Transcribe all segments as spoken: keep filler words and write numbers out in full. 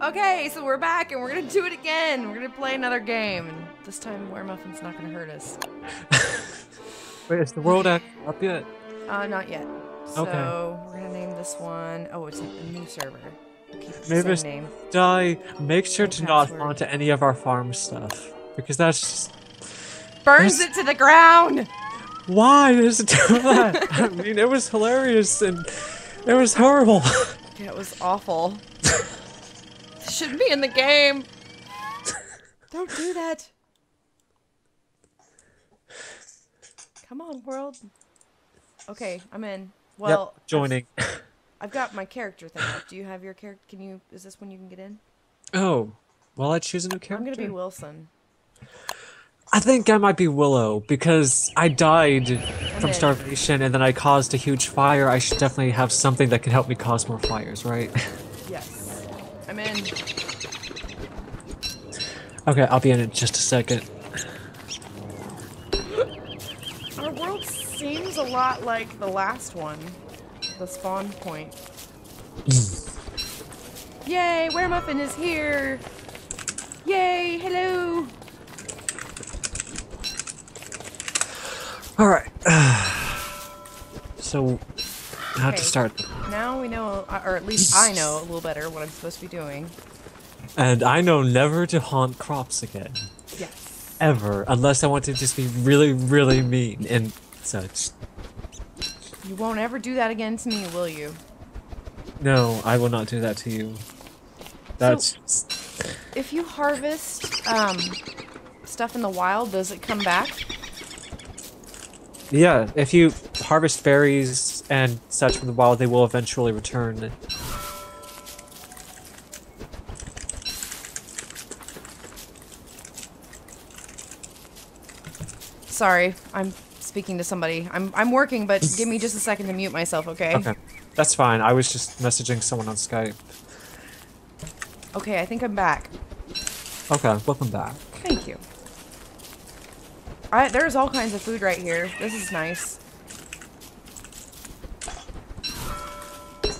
Okay, so we're back and we're gonna do it again. We're gonna play another game. And this time, Weremuffin's not gonna hurt us. Wait, is the world act up yet? Uh, not yet. So okay. We're gonna name this one. Oh, it's a new server. We'll keep the Maybe same name. Die. Make sure Same to password. Not onto any of our farm stuff because that's just burns that's... it to the ground. Why does it do that? I mean, it was hilarious and it was horrible. Yeah, it was awful. Shouldn't be in the game. Don't do that. Come on, world. Okay, I'm in. Well, yep, joining. I've, I've got my character thing up. Do you have your character? Can you? Is this when you can get in? Oh, well, I choose a new character. I'm gonna be Wilson. I think I might be Willow because I died I'm from in. starvation and then I caused a huge fire. I should definitely have something that can help me cause more fires, right? Yes. I'm in. Okay, I'll be in in just a second. Our world seems a lot like the last one, the spawn point. Yay, Weremuffin is here! Yay, hello! All right, so I have okay. to start. Now we know, or at least I know a little better what I'm supposed to be doing. And I know never to haunt crops again. Yes. Ever, unless I want to just be really, really mean and such. You won't ever do that again to me, will you? No, I will not do that to you. That's. So, if you harvest um, stuff in the wild, does it come back? Yeah, if you harvest berries and such from the wild, they will eventually return. Sorry, I'm speaking to somebody. I'm I'm working, but give me just a second to mute myself, okay? Okay, that's fine. I was just messaging someone on Skype. Okay, I think I'm back. Okay, welcome back. Thank you. I, there's all kinds of food right here. This is nice.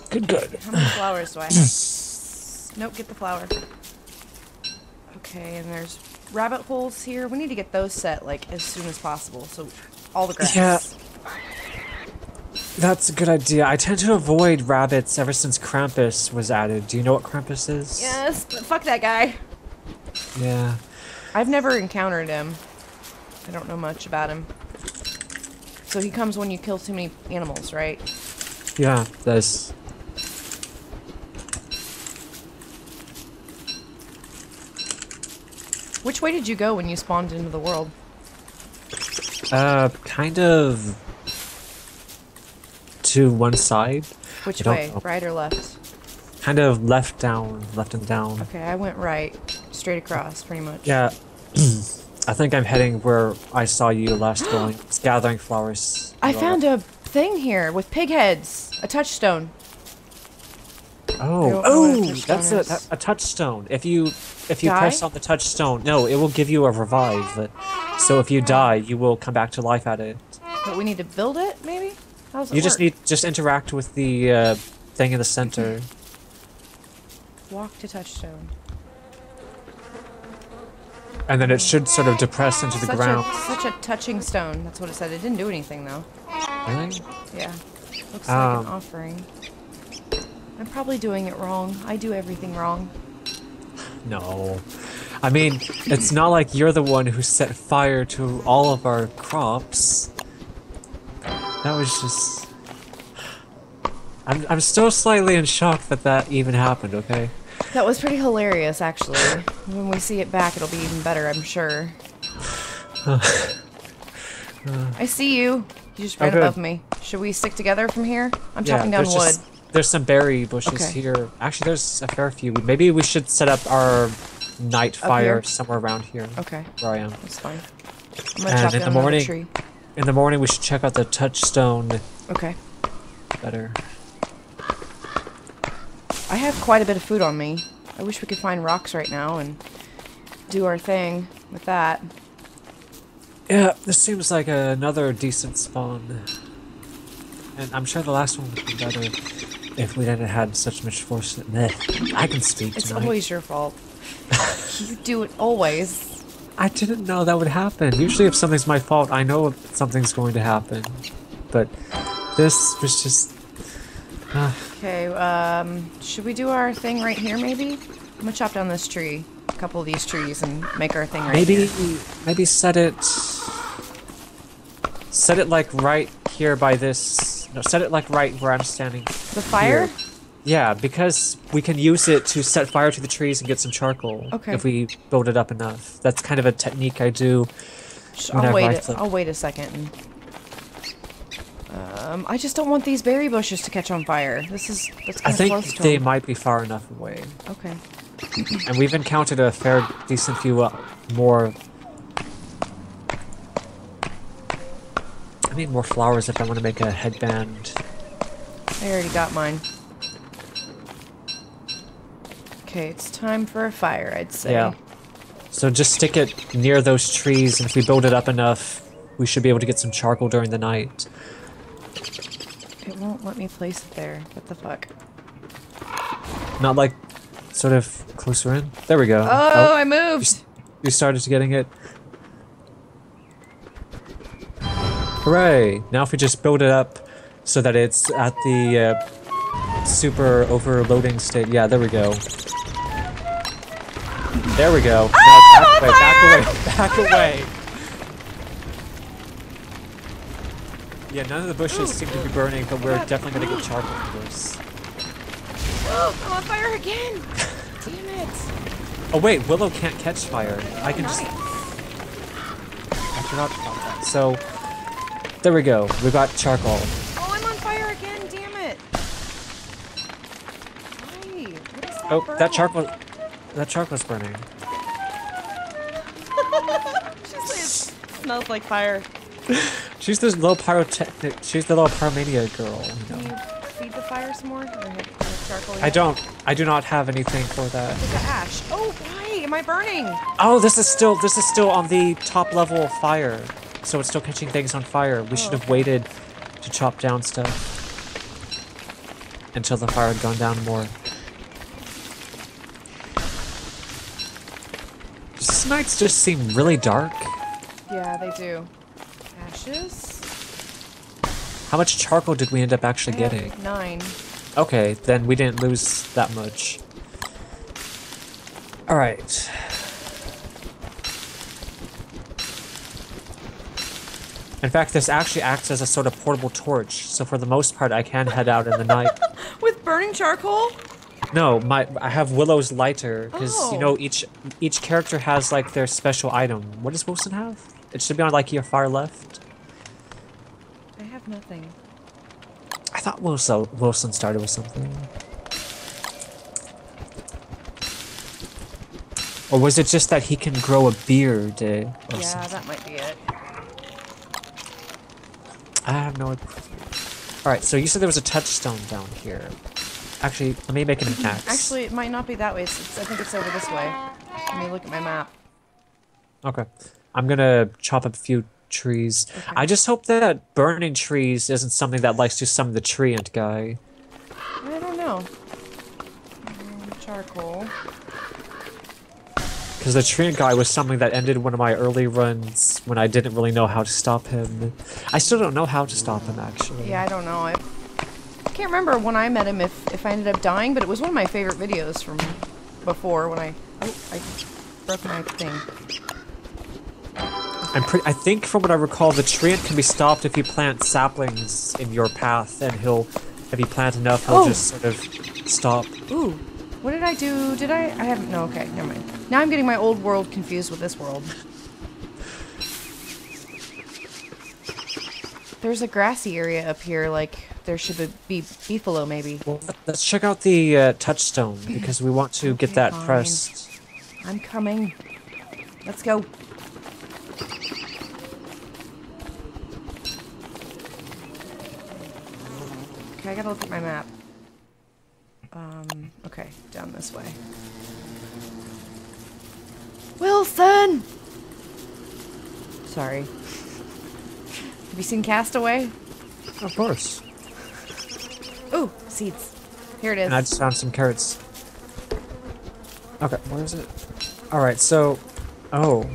Good, good. How many flowers do I have? Nope, get the flower. Okay, and there's rabbit holes here. We need to get those set, like, as soon as possible. So, all the grass. Yeah. That's a good idea. I tend to avoid rabbits ever since Krampus was added. Do you know what Krampus is? Yes, but fuck that guy. Yeah. I've never encountered him. I don't know much about him. So he comes when you kill too many animals, right? Yeah, that's... Which way did you go when you spawned into the world? Uh, kind of... to one side. Which way? Know. Right or left? Kind of left down, left and down. Okay, I went right. Straight across, pretty much. Yeah. I think I'm heading where I saw you last going. It's gathering flowers. I found a thing here with pig heads. A touchstone. Oh, oh, that's a, a, a touchstone. If you if you die? press on the touchstone, no, it will give you a revive. So if you die, you will come back to life at it. But we need to build it, maybe? How does it you work? just need just interact with the uh, thing in the center. Walk to touchstone. And then it should sort of depress into the such ground. A, such a touching stone. That's what it said. It didn't do anything, though. Really? Yeah. Looks um, like an offering. I'm probably doing it wrong. I do everything wrong. No. I mean, it's not like you're the one who set fire to all of our crops. That was just... I'm, I'm still slightly in shock that that even happened, okay? That was pretty hilarious, actually. When we see it back, it'll be even better, I'm sure. Uh, uh, I see you. You just ran oh, above me. Should we stick together from here? I'm yeah, chopping down there's wood. Just, there's some berry bushes okay. here. Actually, there's a fair few. Maybe we should set up our night fire somewhere around here. Okay. Where I am. That's fine. I'm gonna and chop in down the morning, tree. In the morning, we should check out the touchstone. Okay. Better. I have quite a bit of food on me. I wish we could find rocks right now and do our thing with that. Yeah, this seems like a, another decent spawn. And I'm sure the last one would be better. If we hadn't had such misfortune, I can speak tonight. It's always your fault. You do it always. I didn't know that would happen. Usually if something's my fault, I know something's going to happen. But this was just... Uh. Okay, um, should we do our thing right here maybe? I'm gonna chop down this tree, a couple of these trees, and make our thing right maybe, here. Maybe set it... Set it like right here by this... No, set it like right where I'm standing. The fire? Here. Yeah, because we can use it to set fire to the trees and get some charcoal. Okay. If we build it up enough. That's kind of a technique I do. I'll wait, I I'll wait a second. Um, I just don't want these berry bushes to catch on fire. This is that's kind I of think they them. might be far enough away. Okay. And we've encountered a fair decent few uh, more... I need more flowers if I want to make a headband. I already got mine. Okay, it's time for a fire, I'd say. Yeah. So just stick it near those trees, and if we build it up enough, we should be able to get some charcoal during the night. It won't let me place it there. What the fuck? Not like sort of closer in? There we go. Oh, oh. I moved! You started getting it. Hooray! Now if we just build it up so that it's at the uh, super overloading state. Yeah, there we go. There we go. Ah, now, back away, back away, back away. Yeah, none of the bushes ooh, seem to be burning, but we're God. definitely going to get charcoal for this. Oh, I'm on fire again! Damn it! Oh wait, Willow can't catch fire. Oh, I can nice. just... I cannot stop that. So, there we go. We got charcoal. Oh, I'm on fire again! Damn it! Hey, what is that oh, burning? that charcoal... That charcoal's burning. She says it smells like fire. She's this little pyrotechnic. She's the little pyromania girl. You know. Can you feed the fire some more? Or charcoal I don't. I do not have anything for that. It's the ash. Oh, why am I burning? Oh, this is still. This is still on the top level of fire, so it's still catching things on fire. We oh, should have okay. waited to chop down stuff until the fire had gone down more. These nights just seem really dark. Yeah, they do. Ashes? How much charcoal did we end up actually I getting? Have nine. Okay, then we didn't lose that much. Alright. In fact, this actually acts as a sort of portable torch, so for the most part I can head out in the night. With burning charcoal? No, my I have Willow's lighter, because oh. you know each each character has like their special item. What does Wilson have? It should be on like your far left. I have nothing. I thought Wilson Wilson started with something. Or was it just that he can grow a beard? Eh? Yeah, that might be it. I have no idea. Alright, so you said there was a touchstone down here. Actually, let me make an axe. Actually, it might not be that way. It's, I think it's over this way. Let me look at my map. Okay. I'm gonna chop up a few trees. Okay. I just hope that burning trees isn't something that likes to summon the treant guy. I don't know. Um, charcoal. Because the treant guy was something that ended one of my early runs when I didn't really know how to stop him. I still don't know how to stop him, actually. Yeah, I don't know. I can't remember when I met him if, if I ended up dying, but it was one of my favorite videos from before when I... Oh, I broke my thing. I'm pretty, I think from what I recall, the treant can be stopped if you plant saplings in your path, and he'll, if you plant enough, he'll oh. just sort of stop. Ooh, what did I do? Did I? I haven't, no, okay, never mind. Now I'm getting my old world confused with this world. There's a grassy area up here, like there should be beefalo maybe. Well, let's check out the uh, touchstone, because we want to okay, get that fine. pressed. I'm coming. Let's go. I gotta look at my map. Um, okay, down this way. Wilson! Sorry. Have you seen Castaway? Of course. Ooh, seeds. Here it is. And I just found some carrots. Okay, where is it? Alright, so... Oh.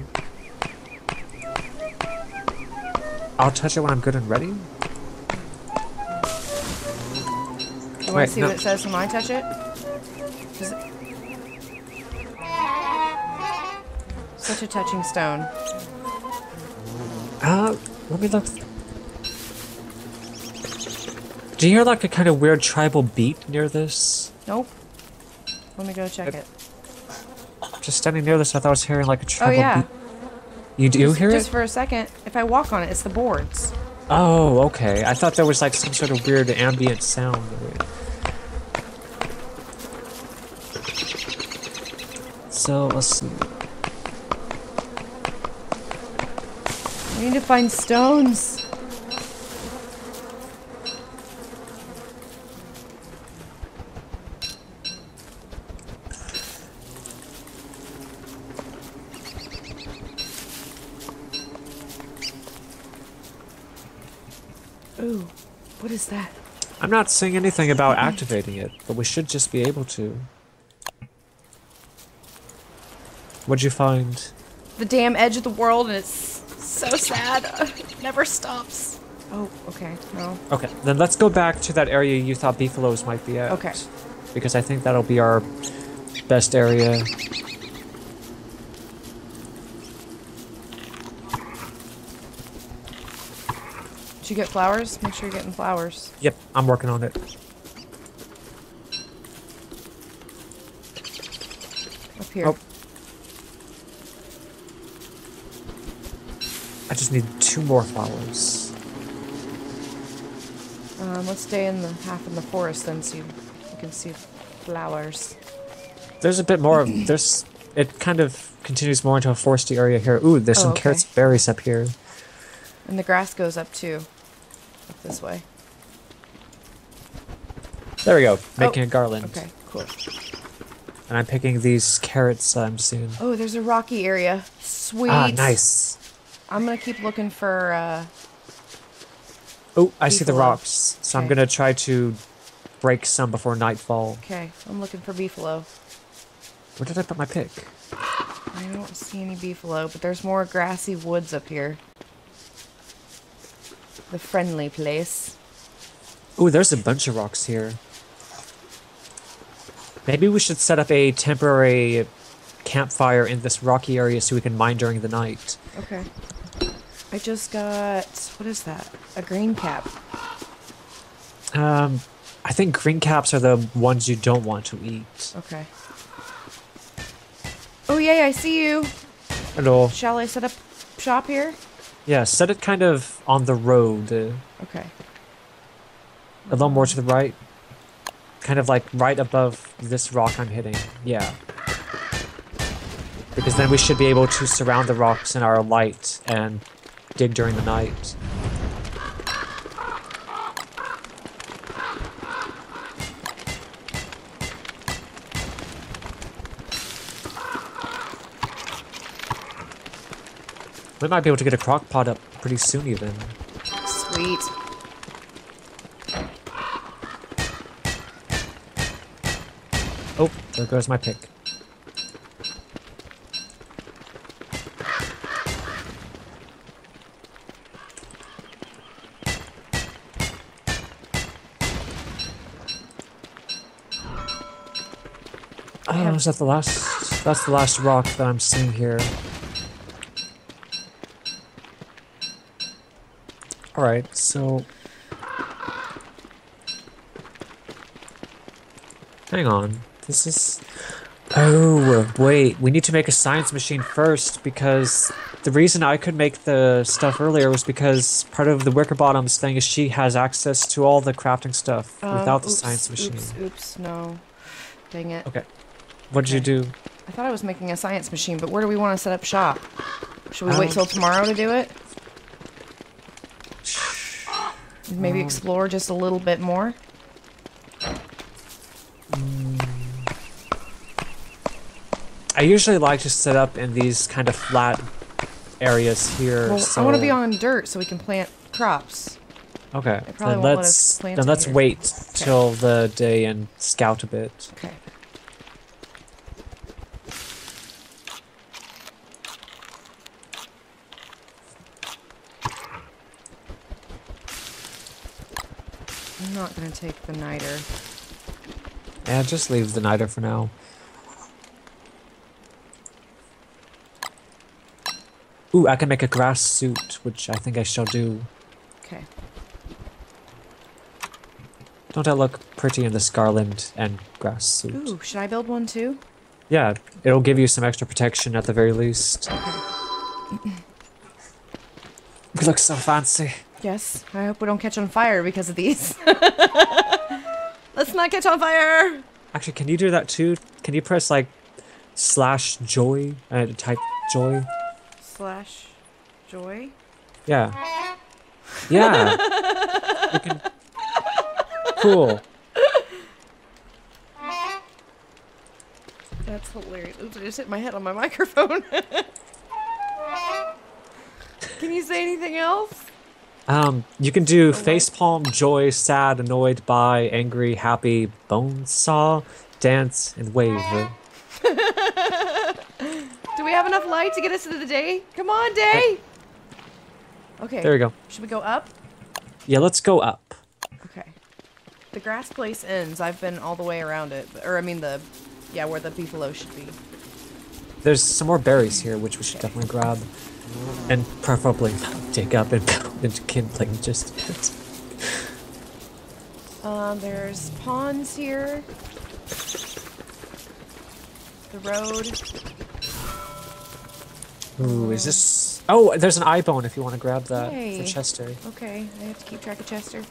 I'll touch it when I'm good and ready? I want to see no. what it says when I touch it. Is it... Such a touching stone. Uh, let me look. Do you hear like a kind of weird tribal beat near this? Nope. Let me go check it. it. Just standing near this, I thought I was hearing like a tribal oh, yeah. beat. You do just, hear just it? Just for a second. If I walk on it, it's the boards. Oh, okay. I thought there was like some sort of weird ambient sound. So, let's see. We need to find stones. Ooh, what is that? I'm not saying anything about activating it, but we should just be able to. What'd you find? The damn edge of the world, and it's so sad. Uh, it never stops. Oh, okay. No. Okay, then let's go back to that area you thought beefaloes might be at. Okay. Because I think that'll be our best area. Did you get flowers? Make sure you're getting flowers. Yep, I'm working on it. Up here. Oh. I just need two more flowers. Um, let's stay in the half in the forest then, so you, you can see flowers. There's a bit more of there's. It kind of continues more into a foresty area here. Ooh, there's oh, some okay. carrots, berries up here. And the grass goes up too, up this way. There we go, making oh. a garland. Okay, cool. And I'm picking these carrots I'm seeing. Oh, there's a rocky area. Sweet. Ah, nice. I'm gonna keep looking for. Uh, oh, I see the rocks, so okay. I'm gonna try to break some before nightfall. Okay, I'm looking for beefalo. Where did I put my pick? I don't see any beefalo, but there's more grassy woods up here. The friendly place. Ooh, there's a bunch of rocks here. Maybe we should set up a temporary campfire in this rocky area so we can mine during the night. Okay. I just got... What is that? A green cap. Um, I think green caps are the ones you don't want to eat. Okay. Oh, yay, I see you. Hello. Shall I set up shop here? Yeah, set it kind of on the road. Uh, okay. A little more to the right. Kind of like right above this rock I'm hitting. Yeah. Because then we should be able to surround the rocks in our light and dig during the night. We might be able to get a crock pot up pretty soon, even. Sweet. Oh, there goes my pick. Oh, is that the last? That's the last rock that I'm seeing here. Alright, so... Hang on, this is... Oh, wait, we need to make a science machine first, because the reason I could make the stuff earlier was because part of the Wickerbottom's thing is she has access to all the crafting stuff um, without the oops, science machine. Oops, oops, no. Dang it. Okay. What did okay. you do? I thought I was making a science machine, but where do we want to set up shop? Should we um, wait till tomorrow to do it? Maybe explore just a little bit more. I usually like to set up in these kind of flat areas here. Well, so I want to be on dirt so we can plant crops. Okay. They probably won't let us plant it. Then let's wait till the day and scout a bit. Okay. I'm not gonna take the niter. Yeah, just leave the niter for now. Ooh, I can make a grass suit, which I think I shall do. Okay. Don't I look pretty in this garland and grass suit? Ooh, should I build one too? Yeah, it'll give you some extra protection at the very least. Okay. We look so fancy. Yes, I hope we don't catch on fire because of these. Let's not catch on fire! Actually, can you do that too? Can you press like slash joy and type joy? Slash joy? Yeah. Yeah! You can... Cool. That's hilarious. Oops, I just hit my head on my microphone. Can you say anything else? Um, you can do okay. Facepalm, joy, sad, annoyed, by, angry, happy, bone saw, dance, and wave. Do we have enough light to get us into the day? Come on, day! Okay. There we go. Should we go up? Yeah, let's go up. Okay. The grass place ends. I've been all the way around it. Or, I mean, the, yeah, where the beefalo should be. There's some more berries here, which we should okay. definitely grab. And preferably dig up and pound into kindling just yet. Um, there's ponds here. The road. Ooh, is this... Oh, there's an eye-bone if you want to grab that hey. for Chester. Okay, I have to keep track of Chester.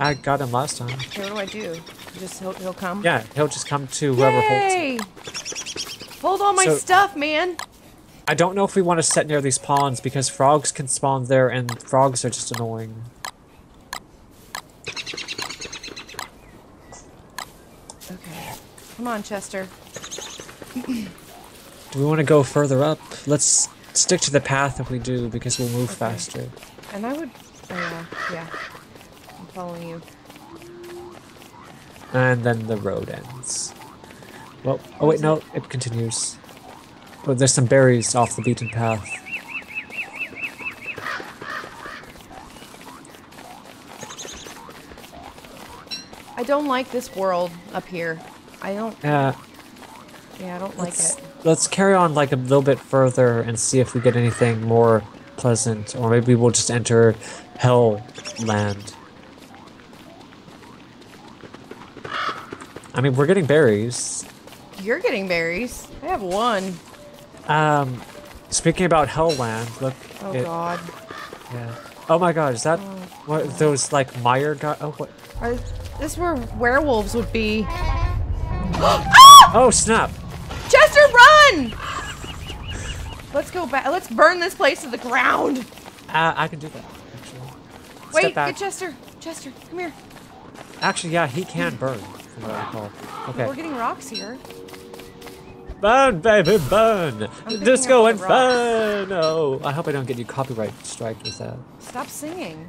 I got him last time. Okay, what do I do? Just he'll, he'll come? Yeah, he'll just come to whoever Yay! holds him. Hold all my so, stuff, man! I don't know if we want to set near these ponds because frogs can spawn there and frogs are just annoying. Okay. Come on, Chester. Do we want to go further up? Let's stick to the path if we do because we'll move okay. faster. And I would... Uh, yeah. I'm following you. And then the road ends. Well, oh wait, no, it continues. But oh, there's some berries off the beaten path. I don't like this world up here. I don't... Uh, yeah, I don't like it. Let's carry on like a little bit further and see if we get anything more pleasant. Or maybe we'll just enter Hell Land. I mean, we're getting berries. You're getting berries. I have one. Um, speaking about Hell Land, look. Oh it, God. Yeah. Oh my God, is that oh, what God. those like mire guys? Oh what? Are, this is where werewolves would be. Ah! Oh snap! Chester, run! Let's go back. Let's burn this place to the ground. Uh, I can do that. Actually. Wait, Step back. get Chester. Chester, come here. Actually, yeah, he can burn. From what I recall. Okay. We're getting rocks here. Burn, baby, burn! Disco Inferno! I hope I don't get you copyright striked with that. Stop singing.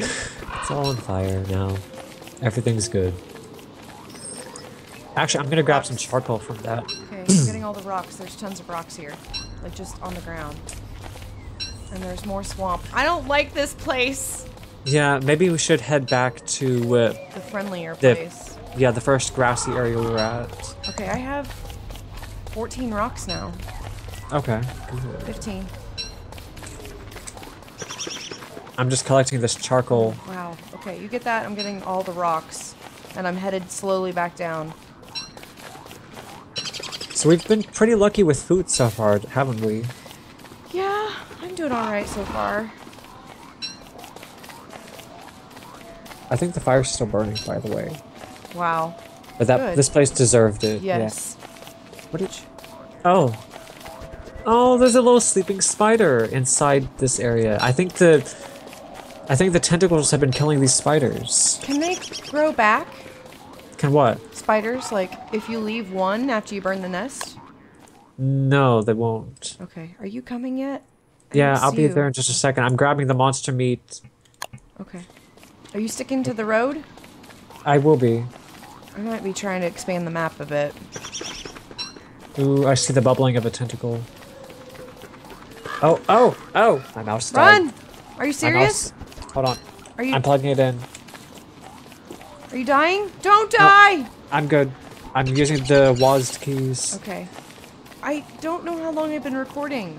It's all on fire now. Everything's good. Actually, I'm gonna grab some charcoal from that. Okay, I'm getting all the rocks. There's tons of rocks here. Like, just on the ground. And there's more swamp. I don't like this place! Yeah, maybe we should head back to... Uh, the friendlier the place. Yeah, the first grassy area we were at. Okay, I have fourteen rocks now. Okay. Good. fifteen. I'm just collecting this charcoal. Wow. Okay, you get that. I'm getting all the rocks. And I'm headed slowly back down. So we've been pretty lucky with food so far, haven't we? Yeah, I'm doing alright so far. I think the fire's still burning, by the way. Wow. But that Good. this place deserved it. Yes. Yeah. What did you... Oh. Oh, there's a little sleeping spider inside this area. I think the I think the tentacles have been killing these spiders. Can they grow back? Can what? Spiders, like if you leave one after you burn the nest? No, they won't. Okay. Are you coming yet? I yeah, I'll be you. there in just a second. I'm grabbing the monster meat Okay. Are you sticking to the road? I will be. I might be trying to expand the map a bit. Ooh, I see the bubbling of a tentacle. Oh, oh, oh! My mouse died. Run! Are you serious? Mouse... Hold on. Are you... I'm plugging it in. Are you dying? Don't die! No, I'm good. I'm using the W A S D keys. Okay. I don't know how long I've been recording.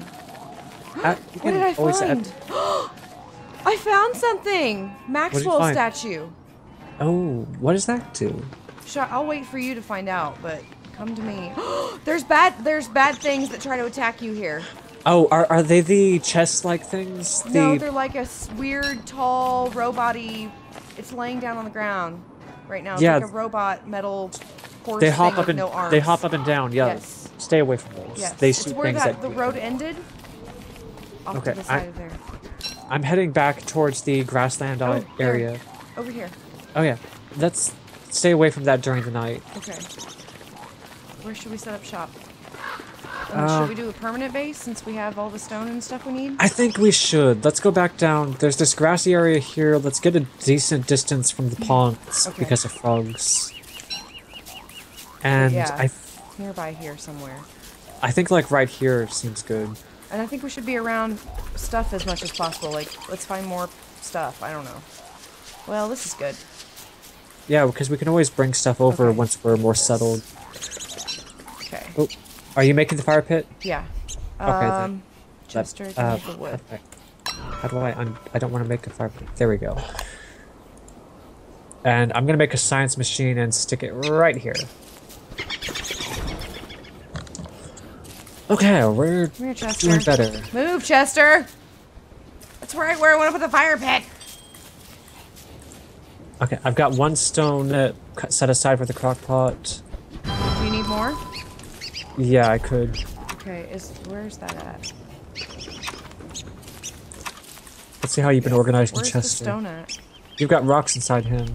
Uh, what did I find? I found something! Maxwell statue. Oh, what does that do? Sure, I'll wait for you to find out, but come to me. There's bad there's bad things that try to attack you here. Oh, are, are they the chest-like things? The... No, they're like a weird, tall, robot-y... It's laying down on the ground right now. It's yeah. like a robot metal horse they hop thing up with and, no arms. They hop up and down, yeah. Yes. Stay away from those. Yes. They shoot it's where things that, that the road ended. Off okay, to the side I, of there. I'm heading back towards the grassland oh, area. Here. Over here. Oh yeah, that's stay away from that during the night. Okay. Where should we set up shop? Um, um, should we do a permanent base since we have all the stone and stuff we need? I think we should. Let's go back down. There's this grassy area here. Let's get a decent distance from the ponds okay. because of frogs. And yeah, I nearby here somewhere. I think like right here seems good. And I think we should be around stuff as much as possible. Like let's find more stuff. I don't know. Well, this is good. Yeah, because we can always bring stuff over okay. once we're more settled. Okay. Oh, are you making the fire pit? Yeah. Okay. Um, then. Chester, can uh, make the wood. How do I? Un I don't want to make a fire pit. There we go. And I'm gonna make a science machine and stick it right here. Okay, we're Come here, doing better. Move, Chester. That's right where I want to put the fire pit. Okay, I've got one stone uh, set aside for the crock pot. Do you need more? Yeah, I could. Okay, is where's that at? Let's see how you've been organizing Chester. Where's the stone at? You've got rocks inside him.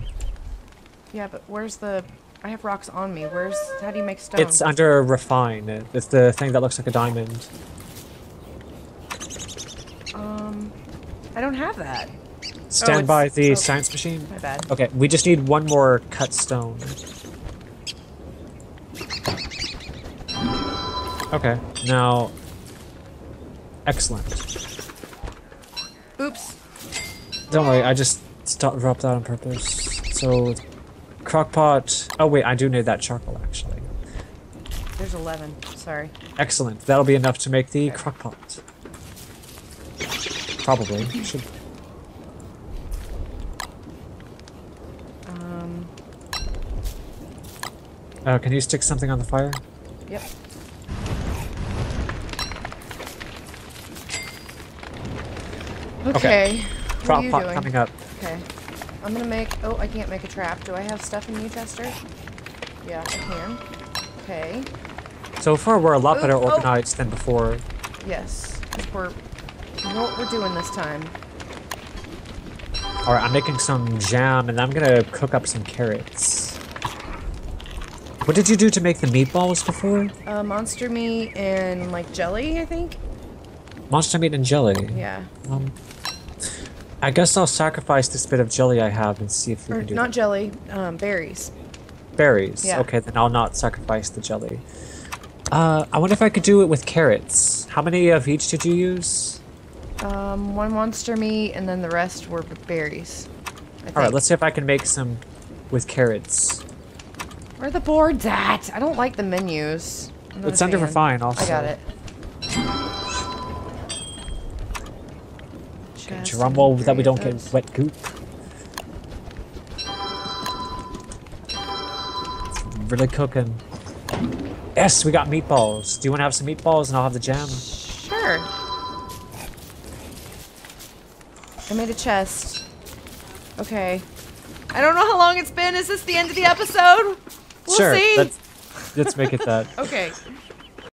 Yeah, but where's the... I have rocks on me. Where's... How do you make stone? It's under refine. It's the thing that looks like a diamond. Um... I don't have that. Stand oh, by the okay. science machine. My bad. Okay, we just need one more cut stone. Okay, now... Excellent. Oops. Don't worry, I just stopped, dropped that on purpose. So, crockpot... Oh wait, I do need that charcoal, actually. There's eleven, sorry. Excellent, that'll be enough to make the okay. crockpot. Probably. Should Uh, can you stick something on the fire? Yep. Okay. okay. Crop pot doing? coming up. Okay. I'm gonna make. Oh, I can't make a trap. Do I have stuff in you, Chester? Yeah, I can. Okay. So far, we're a lot Ooh, better organized oh. than before. Yes. We're. You know what we're doing this time. All right. I'm making some jam, and I'm gonna cook up some carrots. What did you do to make the meatballs before? Uh, monster meat and, like, jelly, I think. Monster meat and jelly? Yeah. Um, I guess I'll sacrifice this bit of jelly I have and see if we or can do not that. jelly, um, berries. Berries? Yeah. Okay, then I'll not sacrifice the jelly. Uh, I wonder if I could do it with carrots. How many of each did you use? Um, one monster meat and then the rest were berries. Alright, let's see if I can make some with carrots. Where are the boards at? I don't like the menus. It's under refine also. I got it. Okay, drumroll that we don't get wet goop. It's really cooking. Yes, we got meatballs. Do you want to have some meatballs and I'll have the jam? Sure. I made a chest. Okay. I don't know how long it's been. Is this the end of the episode? We'll sure, see. Let's, let's make it that. Okay.